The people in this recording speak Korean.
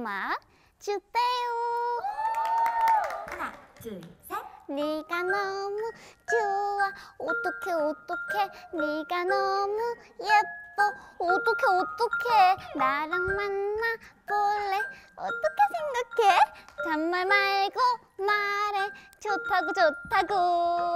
음악 주세요. 하나, 둘, 셋. 네가 너무 좋아. 어떡해, 어떡해. 네가 너무 예뻐. 어떡해, 어떡해. 나랑 만나볼래. 어떻게 생각해? 잔말 말고 말해. 좋다고, 좋다고.